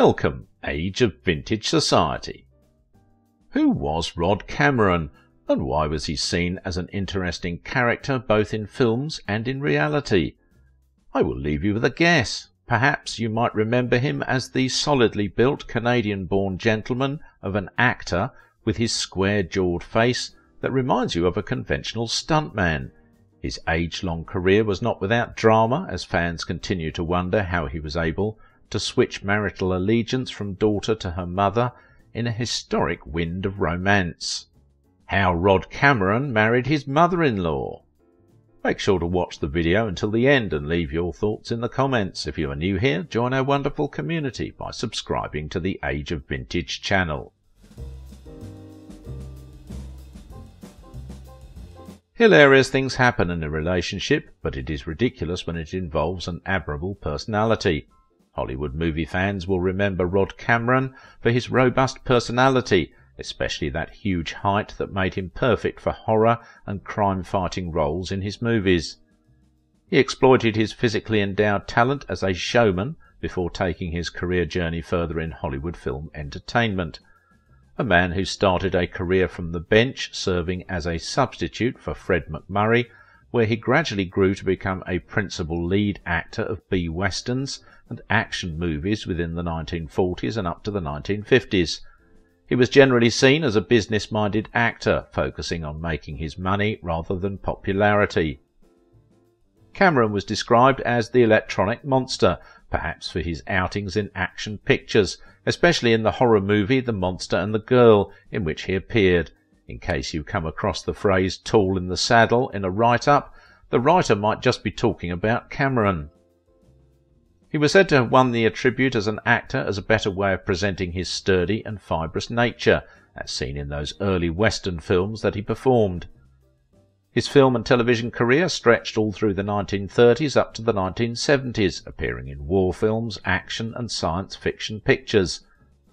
Welcome, Age of Vintage Society. Who was Rod Cameron, and why was he seen as an interesting character both in films and in reality? I will leave you with a guess. Perhaps you might remember him as the solidly built Canadian-born gentleman of an actor with his square-jawed face that reminds you of a conventional stuntman. His age-long career was not without drama, as fans continue to wonder how he was able to switch marital allegiance from daughter to her mother in a historic wind of romance. How Rod Cameron married his mother-in-law. Make sure to watch the video until the end and leave your thoughts in the comments. If you are new here, join our wonderful community by subscribing to the Age of Vintage channel. Hilarious things happen in a relationship, but it is ridiculous when it involves an admirable personality. Hollywood movie fans will remember Rod Cameron for his robust personality, especially that huge height that made him perfect for horror and crime-fighting roles in his movies. He exploited his physically endowed talent as a showman before taking his career journey further in Hollywood film entertainment. A man who started a career from the bench, serving as a substitute for Fred McMurray, where he gradually grew to become a principal lead actor of B-westerns and action movies within the 1940s and up to the 1950s. He was generally seen as a business-minded actor, focusing on making his money rather than popularity. Cameron was described as the electronic monster, perhaps for his outings in action pictures, especially in the horror movie The Monster and the Girl, in which he appeared. In case you come across the phrase "tall in the saddle" in a write-up, the writer might just be talking about Cameron. He was said to have won the attribute as an actor as a better way of presenting his sturdy and fibrous nature, as seen in those early Western films that he performed. His film and television career stretched all through the 1930s up to the 1970s, appearing in war films, action and science fiction pictures.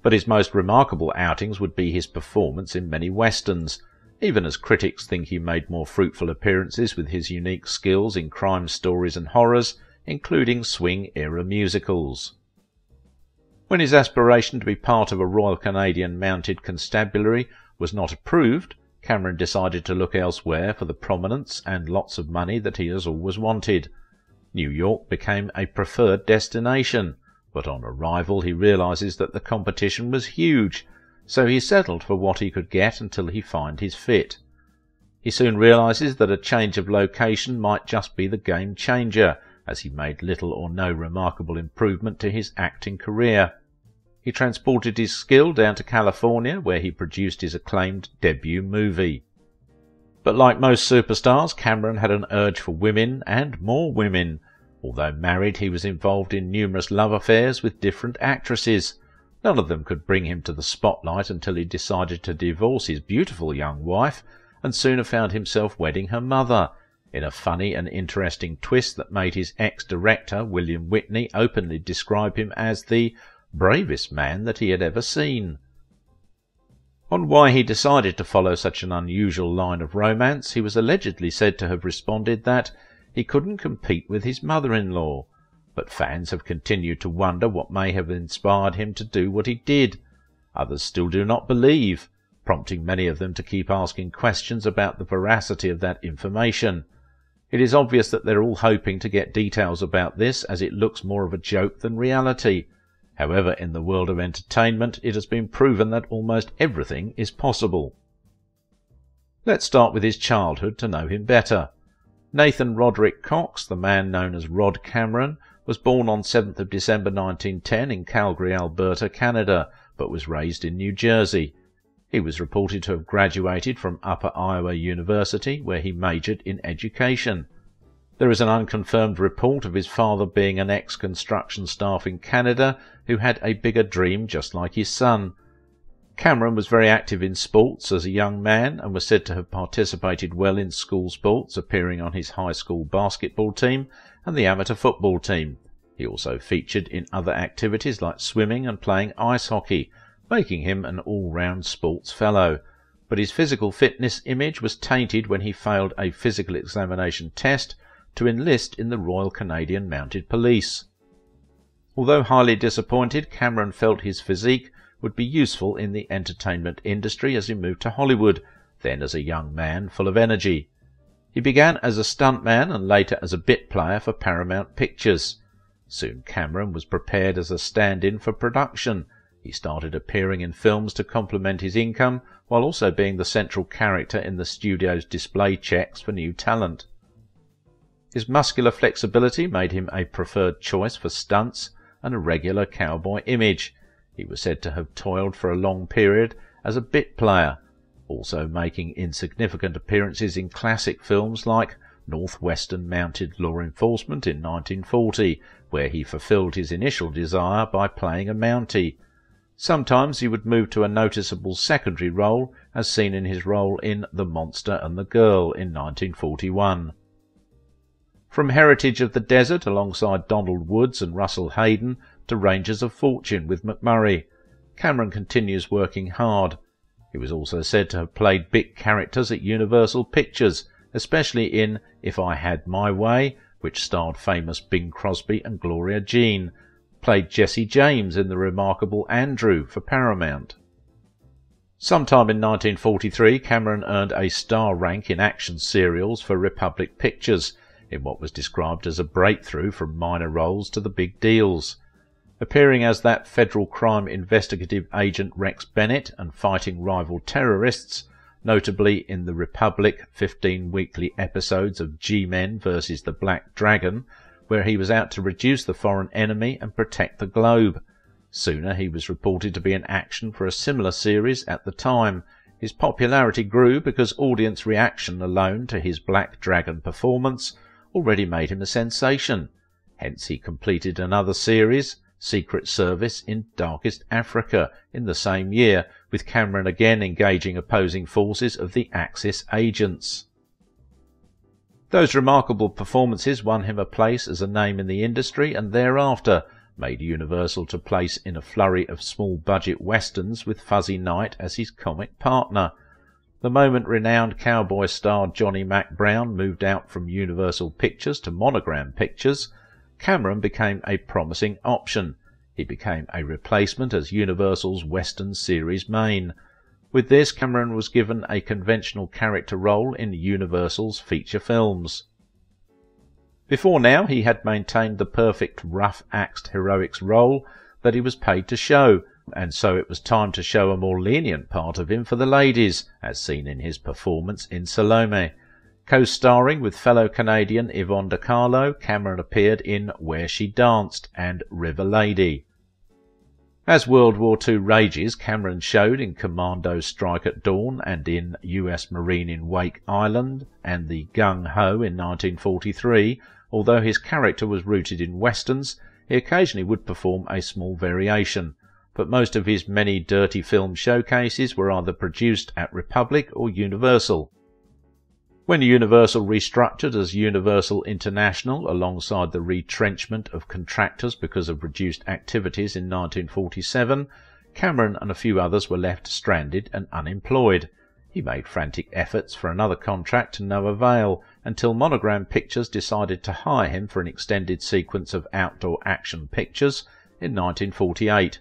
But his most remarkable outings would be his performance in many westerns. Even as critics think he made more fruitful appearances with his unique skills in crime stories and horrors, including swing-era musicals. When his aspiration to be part of a Royal Canadian Mounted Constabulary was not approved, Cameron decided to look elsewhere for the prominence and lots of money that he has always wanted. New York became a preferred destination, but on arrival he realizes that the competition was huge, so he settled for what he could get until he found his fit. He soon realizes that a change of location might just be the game changer, as he made little or no remarkable improvement to his acting career. He transported his skill down to California, where he produced his acclaimed debut movie. But like most superstars, Cameron had an urge for women and more women. Although married, he was involved in numerous love affairs with different actresses. None of them could bring him to the spotlight until he decided to divorce his beautiful young wife and sooner found himself wedding her mother, in a funny and interesting twist that made his ex-director, William Whitney, openly describe him as the bravest man that he had ever seen. On why he decided to follow such an unusual line of romance, he was allegedly said to have responded that he couldn't compete with his mother-in-law, but fans have continued to wonder what may have inspired him to do what he did. Others still do not believe, prompting many of them to keep asking questions about the veracity of that information. It is obvious that they're all hoping to get details about this, as it looks more of a joke than reality. However, in the world of entertainment, it has been proven that almost everything is possible. Let's start with his childhood to know him better. Nathan Roderick Cox, the man known as Rod Cameron, was born on 7th of December 1910 in Calgary, Alberta, Canada, but was raised in New Jersey. He was reported to have graduated from Upper Iowa University, where he majored in education. There is an unconfirmed report of his father being an ex-construction staff in Canada who had a bigger dream just like his son. Cameron was very active in sports as a young man and was said to have participated well in school sports, appearing on his high school basketball team and the amateur football team. He also featured in other activities like swimming and playing ice hockey, making him an all-round sports fellow. But his physical fitness image was tainted when he failed a physical examination test to enlist in the Royal Canadian Mounted Police. Although highly disappointed, Cameron felt his physique would be useful in the entertainment industry as he moved to Hollywood, then as a young man full of energy. He began as a stuntman and later as a bit player for Paramount Pictures. Soon Cameron was prepared as a stand-in for production. He started appearing in films to complement his income, while also being the central character in the studio's display checks for new talent. His muscular flexibility made him a preferred choice for stunts and a regular cowboy image. He was said to have toiled for a long period as a bit player, also making insignificant appearances in classic films like Northwestern Mounted Law Enforcement in 1940, where he fulfilled his initial desire by playing a Mountie. Sometimes he would move to a noticeable secondary role, as seen in his role in The Monster and the Girl in 1941. From Heritage of the Desert, alongside Donald Woods and Russell Hayden, to Rangers of Fortune with McMurray, Cameron continues working hard. He was also said to have played bit characters at Universal Pictures, especially in If I Had My Way, which starred famous Bing Crosby and Gloria Jean, played Jesse James in The Remarkable Andrew for Paramount. Sometime in 1943, Cameron earned a star rank in action serials for Republic Pictures, in what was described as a breakthrough from minor roles to the big deals. Appearing as that federal crime investigative agent Rex Bennett and fighting rival terrorists, notably in the Republic 15 weekly episodes of G-Men vs. the Black Dragon, where he was out to reduce the foreign enemy and protect the globe. Sooner he was reported to be in action for a similar series at the time. His popularity grew because audience reaction alone to his Black Dragon performance already made him a sensation. Hence he completed another series, Secret Service in Darkest Africa, in the same year, with Cameron again engaging opposing forces of the Axis agents. Those remarkable performances won him a place as a name in the industry, and thereafter made Universal to place in a flurry of small-budget westerns with Fuzzy Knight as his comic partner. The moment renowned cowboy star Johnny Mac Brown moved out from Universal Pictures to Monogram Pictures, Cameron became a promising option. He became a replacement as Universal's Western series main. With this, Cameron was given a conventional character role in Universal's feature films. Before now, he had maintained the perfect rough-axed heroics role that he was paid to show, and so it was time to show a more lenient part of him for the ladies, as seen in his performance in Salome. Co-starring with fellow Canadian Yvonne De Carlo, Cameron appeared in Where She Danced and River Lady. As World War II rages, Cameron showed in Commando Strike at Dawn and in US Marine in Wake Island and the Gung Ho in 1943. Although his character was rooted in westerns, he occasionally would perform a small variation, but most of his many dirty film showcases were either produced at Republic or Universal. When Universal restructured as Universal International alongside the retrenchment of contractors because of reduced activities in 1947, Cameron and a few others were left stranded and unemployed. He made frantic efforts for another contract to no avail, until Monogram Pictures decided to hire him for an extended sequence of outdoor action pictures in 1948.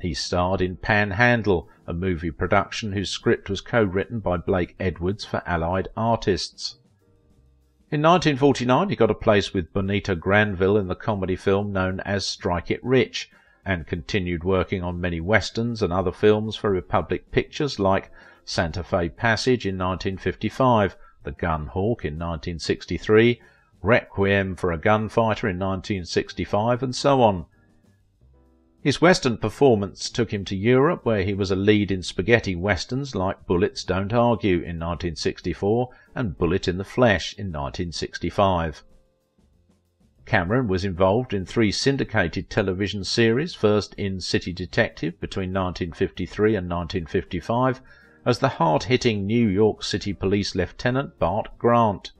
He starred in Panhandle, a movie production whose script was co-written by Blake Edwards for Allied Artists. In 1949 he got a place with Bonita Granville in the comedy film known as Strike It Rich, and continued working on many westerns and other films for Republic Pictures like Santa Fe Passage in 1955, The Gun Hawk in 1963, Requiem for a Gunfighter in 1965, and so on. His Western performance took him to Europe, where he was a lead in spaghetti westerns like Bullets Don't Argue in 1964 and Bullet in the Flesh in 1965. Cameron was involved in three syndicated television series, first in City Detective between 1953 and 1955 as the hard-hitting New York City Police Lieutenant Bart Grant,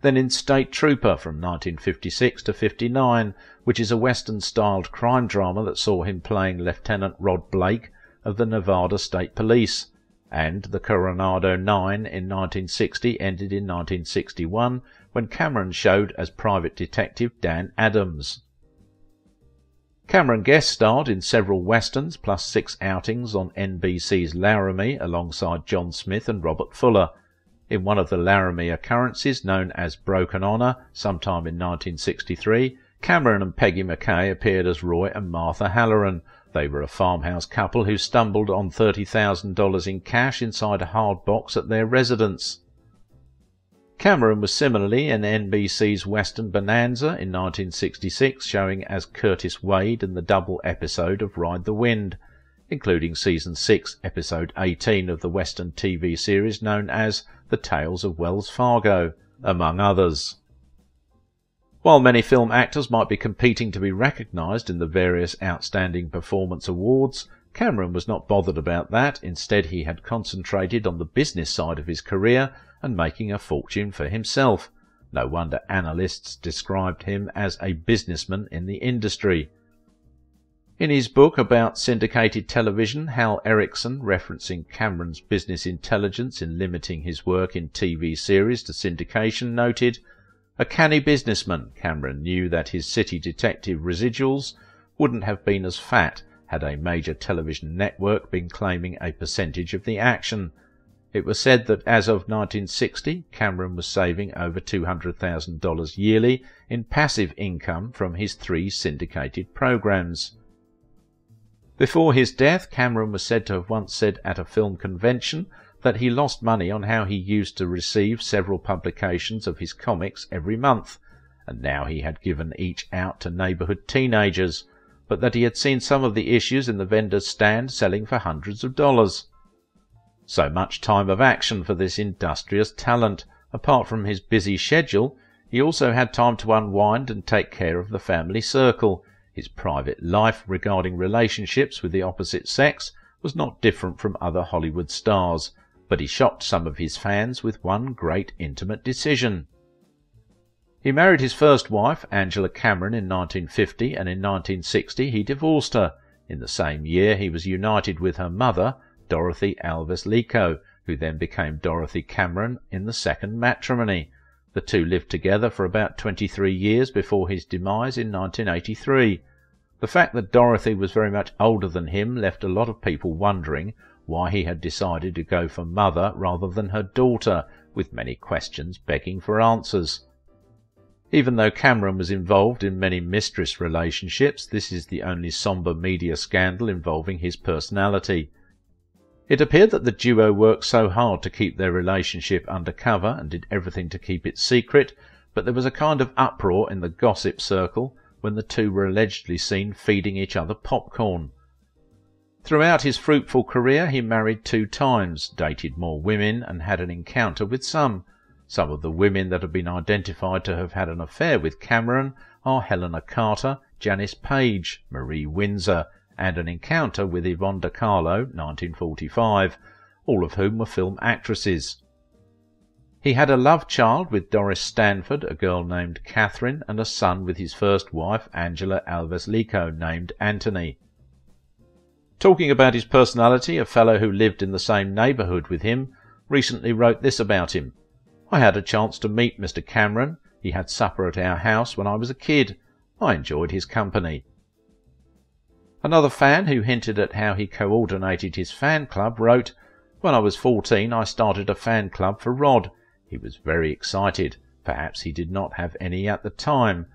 then in State Trooper from 1956 to 59, which is a Western-styled crime drama that saw him playing Lieutenant Rod Blake of the Nevada State Police, and The Coronado Nine in 1960 ended in 1961 when Cameron showed as private detective Dan Adams. Cameron guest starred in several westerns, plus 6 outings on NBC's Laramie alongside John Smith and Robert Fuller. In one of the Laramie occurrences, known as Broken Honor, sometime in 1963, Cameron and Peggy McKay appeared as Roy and Martha Halloran. They were a farmhouse couple who stumbled on $30,000 in cash inside a hard box at their residence. Cameron was similarly in NBC's Western Bonanza in 1966, showing as Curtis Wade in the double episode of Ride the Wind, including Season 6, Episode 18 of the Western TV series known as The Tales of Wells Fargo, among others. While many film actors might be competing to be recognised in the various Outstanding Performance Awards, Cameron was not bothered about that. Instead, he had concentrated on the business side of his career and making a fortune for himself. No wonder analysts described him as a businessman in the industry. In his book about syndicated television, Hal Erickson, referencing Cameron's business intelligence in limiting his work in TV series to syndication, noted, "A canny businessman, Cameron knew that his City Detective residuals wouldn't have been as fat had a major television network been claiming a percentage of the action." It was said that as of 1960, Cameron was saving over $200,000 yearly in passive income from his 3 syndicated programs. Before his death, Cameron was said to have once said at a film convention that he lost money on how he used to receive several publications of his comics every month, and now he had given each out to neighbourhood teenagers, but that he had seen some of the issues in the vendor's stand selling for hundreds of dollars. So much time of action for this industrious talent. Apart from his busy schedule, he also had time to unwind and take care of the family circle. His private life regarding relationships with the opposite sex was not different from other Hollywood stars, but he shocked some of his fans with one great intimate decision. He married his first wife, Angela Cameron, in 1950, and in 1960 he divorced her. In the same year he was united with her mother, Dorothy Alves Lico, who then became Dorothy Cameron in the second matrimony. The two lived together for about 23 years before his demise in 1983. The fact that Dorothy was very much older than him left a lot of people wondering why he had decided to go for mother rather than her daughter, with many questions begging for answers. Even though Cameron was involved in many mistress relationships, this is the only sombre media scandal involving his personality. It appeared that the duo worked so hard to keep their relationship under cover and did everything to keep it secret, but there was a kind of uproar in the gossip circle when the two were allegedly seen feeding each other popcorn. Throughout his fruitful career he married 2 times, dated more women and had an encounter with some. Some of the women that have been identified to have had an affair with Cameron are Helena Carter, Janice Page, Marie Windsor, and an encounter with Yvonne De Carlo, 1945, all of whom were film actresses. He had a love child with Doris Stanford, a girl named Catherine, and a son with his first wife, Angela Alves Lico, named Anthony. Talking about his personality, a fellow who lived in the same neighbourhood with him recently wrote this about him. "I had a chance to meet Mr. Cameron. He had supper at our house when I was a kid. I enjoyed his company." Another fan who hinted at how he coordinated his fan club wrote, "When I was 14, I started a fan club for Rod. He was very excited. Perhaps he did not have any at the time.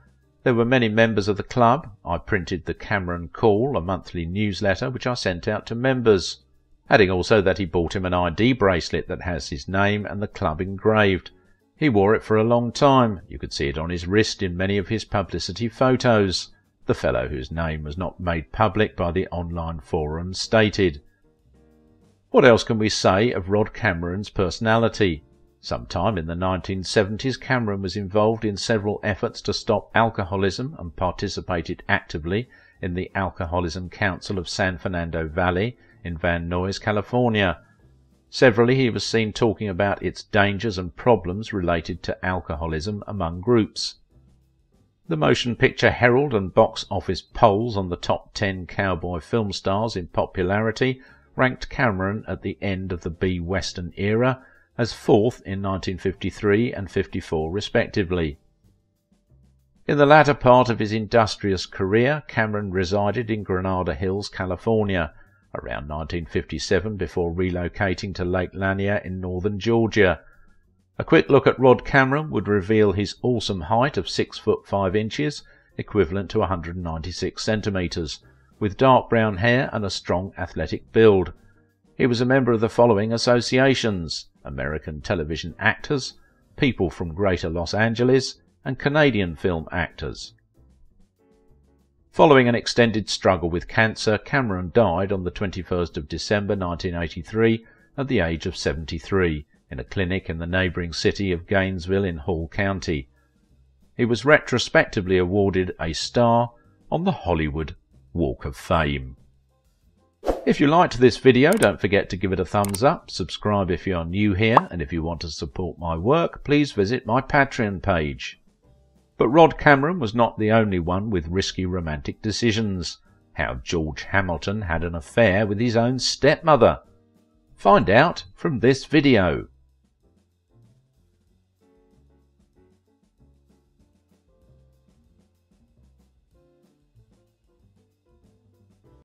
There were many members of the club. I printed the Cameron Call, a monthly newsletter which I sent out to members." Adding also that he bought him an ID bracelet that has his name and the club engraved. He wore it for a long time. You could see it on his wrist in many of his publicity photos. The fellow whose name was not made public by the online forum stated. What else can we say of Rod Cameron's personality? Sometime in the 1970s, Cameron was involved in several efforts to stop alcoholism and participated actively in the Alcoholism Council of San Fernando Valley in Van Nuys, California. Severally, he was seen talking about its dangers and problems related to alcoholism among groups. The Motion Picture Herald and box office polls on the top 10 cowboy film stars in popularity ranked Cameron at the end of the B-Western era as 4th in 1953 and 54 respectively. In the latter part of his industrious career, Cameron resided in Granada Hills, California, around 1957 before relocating to Lake Lanier in northern Georgia. A quick look at Rod Cameron would reveal his awesome height of 6 foot 5 inches, equivalent to 196 centimetres, with dark brown hair and a strong athletic build. He was a member of the following associations: American television actors, people from Greater Los Angeles, and Canadian film actors. Following an extended struggle with cancer, Cameron died on the 21st of December 1983 at the age of 73 in a clinic in the neighbouring city of Gainesville in Hall County. He was retrospectively awarded a star on the Hollywood Walk of Fame. If you liked this video, don't forget to give it a thumbs up, subscribe if you are new here, and if you want to support my work, please visit my Patreon page. But Rod Cameron was not the only one with risky romantic decisions. How George Hamilton had an affair with his own stepmother. Find out from this video.